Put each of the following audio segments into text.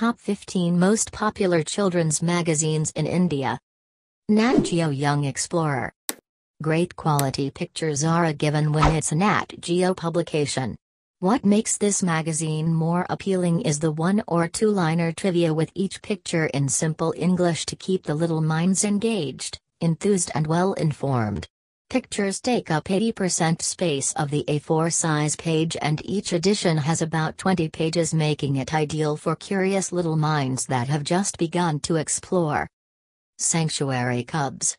Top 15 Most Popular Children's Magazines in India. Nat Geo Young Explorer. Great quality pictures are a given when it's a Nat Geo publication. What makes this magazine more appealing is the one or two-liner trivia with each picture in simple English to keep the little minds engaged, enthused and well-informed. Pictures take up 80% space of the A4 size page and each edition has about 20 pages, making it ideal for curious little minds that have just begun to explore. Sanctuary Cubs.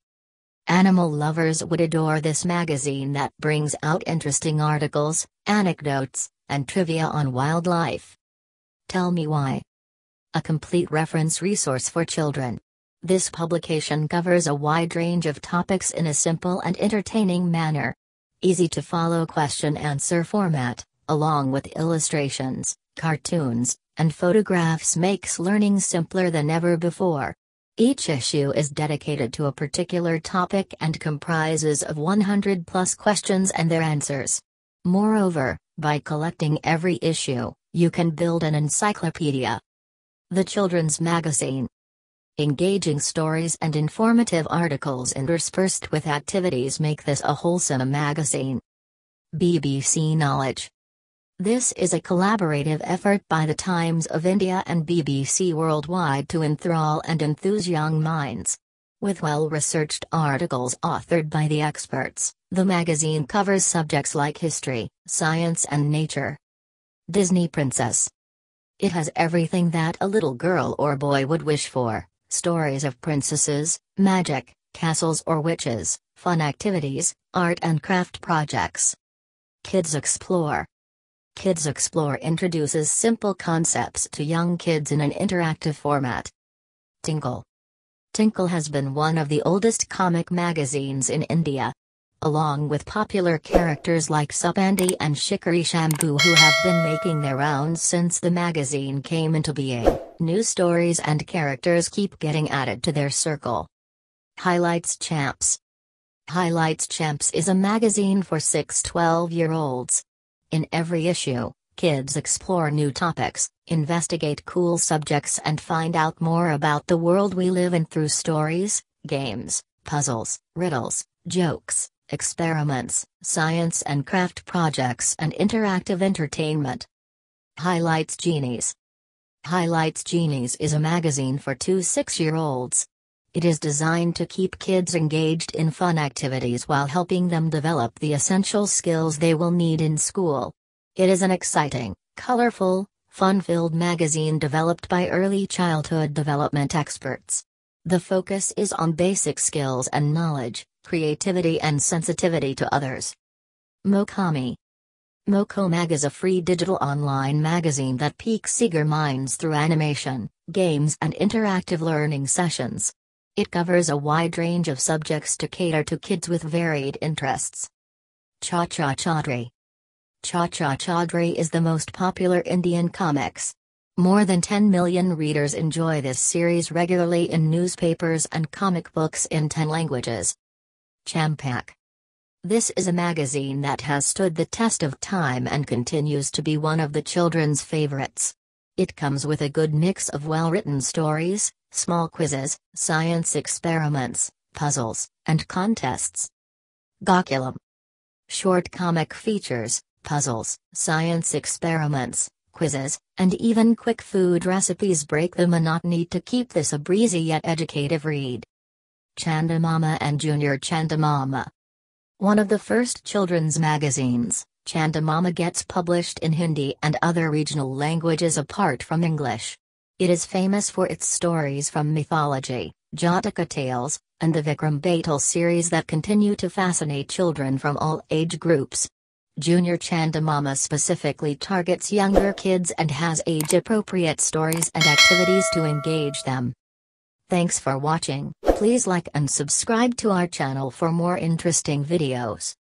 Animal lovers would adore this magazine that brings out interesting articles, anecdotes, and trivia on wildlife. Tell Me Why. A complete reference resource for children. This publication covers a wide range of topics in a simple and entertaining manner. Easy to follow question-answer format, along with illustrations, cartoons, and photographs, makes learning simpler than ever before. Each issue is dedicated to a particular topic and comprises of 100+ questions and their answers. Moreover, by collecting every issue, you can build an encyclopedia. The Children's Magazine. Engaging stories and informative articles interspersed with activities make this a wholesome magazine. BBC Knowledge. This is a collaborative effort by The Times of India and BBC Worldwide to enthrall and enthuse young minds. With well-researched articles authored by the experts, the magazine covers subjects like history, science and nature. Disney Princess. It has everything that a little girl or boy would wish for: stories of princesses, magic, castles or witches, fun activities, art and craft projects. Kids Explore. Kids Explore introduces simple concepts to young kids in an interactive format. Tinkle. Tinkle has been one of the oldest comic magazines in India. Along with popular characters like Supandi and Shikari Shambu, who have been making their rounds since the magazine came into being, new stories and characters keep getting added to their circle. Highlights Champs. Highlights Champs is a magazine for 6-12-year-olds. In every issue, kids explore new topics, investigate cool subjects and find out more about the world we live in through stories, games, puzzles, riddles, jokes, experiments, science and craft projects and interactive entertainment. Highlights Genies. Highlights Genies is a magazine for 2-6-year-olds. It is designed to keep kids engaged in fun activities while helping them develop the essential skills they will need in school. It is an exciting, colorful, fun-filled magazine developed by early childhood development experts. The focus is on basic skills and knowledge, creativity and sensitivity to others. MoCoMag. MoCoMag is a free digital online magazine that piques eager minds through animation, games and interactive learning sessions. It covers a wide range of subjects to cater to kids with varied interests. Cha Cha Chaudhry. Cha Cha Chaudhry is the most popular Indian comics. More than 10 million readers enjoy this series regularly in newspapers and comic books in 10 languages. Champak. This is a magazine that has stood the test of time and continues to be one of the children's favorites. It comes with a good mix of well-written stories, small quizzes, science experiments, puzzles, and contests. Gokulam. Short comic features, puzzles, science experiments, quizzes, and even quick food recipes break the monotony to keep this a breezy yet educative read. Chandamama and Junior Chandamama. One of the first children's magazines, Chandamama gets published in Hindi and other regional languages apart from English. It is famous for its stories from mythology, Jataka tales, and the Vikram Betal series that continue to fascinate children from all age groups. Junior Chandamama specifically targets younger kids and has age-appropriate stories and activities to engage them. Thanks for watching. Please like and subscribe to our channel for more interesting videos.